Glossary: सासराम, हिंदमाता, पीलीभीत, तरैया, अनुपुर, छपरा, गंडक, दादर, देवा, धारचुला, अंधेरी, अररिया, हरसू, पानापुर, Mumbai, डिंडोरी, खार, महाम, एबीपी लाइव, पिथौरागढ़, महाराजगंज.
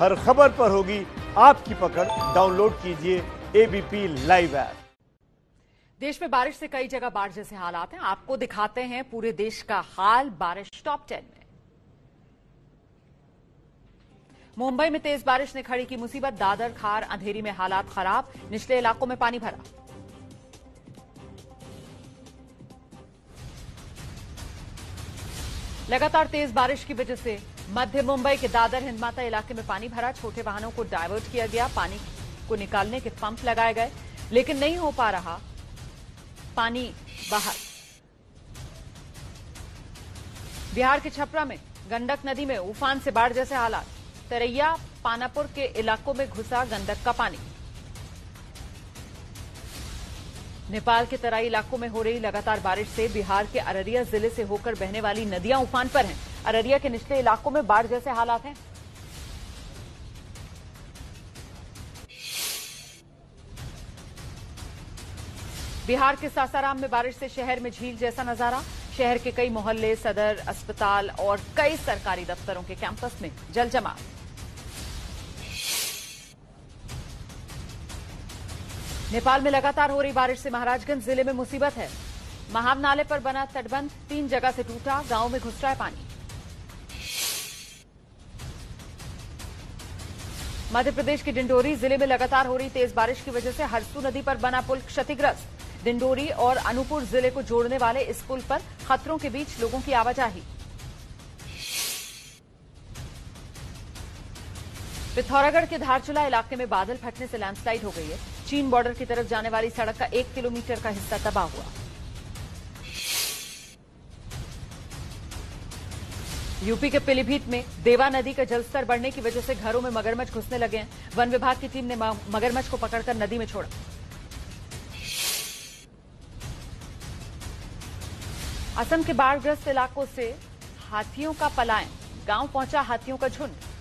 हर खबर पर होगी आपकी पकड़। डाउनलोड कीजिए एबीपी लाइव ऐप। देश में बारिश से कई जगह बाढ़ जैसे हालात हैं, आपको दिखाते हैं पूरे देश का हाल। बारिश टॉप 10 में मुंबई में तेज बारिश ने खड़ी की मुसीबत। दादर, खार, अंधेरी में हालात खराब, निचले इलाकों में पानी भरा। लगातार तेज बारिश की वजह से मध्य मुंबई के दादर हिंदमाता इलाके में पानी भरा। छोटे वाहनों को डाइवर्ट किया गया, पानी को निकालने के पंप लगाए गए, लेकिन नहीं हो पा रहा पानी बाहर। बिहार के छपरा में गंडक नदी में उफान से बाढ़ जैसे हालात। तरैया, पानापुर के इलाकों में घुसा गंडक का पानी। नेपाल के तराई इलाकों में हो रही लगातार बारिश से बिहार के अररिया जिले से होकर बहने वाली नदियां उफान पर हैं। अररिया के निचले इलाकों में बाढ़ जैसे हालात हैं। बिहार के सासराम में बारिश से शहर में झील जैसा नजारा। शहर के कई मोहल्ले, सदर अस्पताल और कई सरकारी दफ्तरों के कैंपस में जल जमाव। नेपाल में लगातार हो रही बारिश से महाराजगंज जिले में मुसीबत है। महाम नाले पर बना तटबंध 3 जगह से टूटा, गांव में घुस रहा है पानी। मध्य प्रदेश के डिंडोरी जिले में लगातार हो रही तेज बारिश की वजह से हरसू नदी पर बना पुल क्षतिग्रस्त। डिंडोरी और अनुपुर जिले को जोड़ने वाले इस पुल पर खतरों के बीच लोगों की आवाजाही। पिथौरागढ़ के धारचुला इलाके में बादल फटने से लैंडस्लाइड हो गई है। चीन बॉर्डर की तरफ जाने वाली सड़क का 1 किलोमीटर का हिस्सा तबाह हुआ। यूपी के पीलीभीत में देवा नदी का जलस्तर बढ़ने की वजह से घरों में मगरमच्छ घुसने लगे हैं। वन विभाग की टीम ने मगरमच्छ को पकड़कर नदी में छोड़ा। असम के बाढ़ग्रस्त इलाकों से हाथियों का पलायन, गांव पहुंचा हाथियों का झुंड।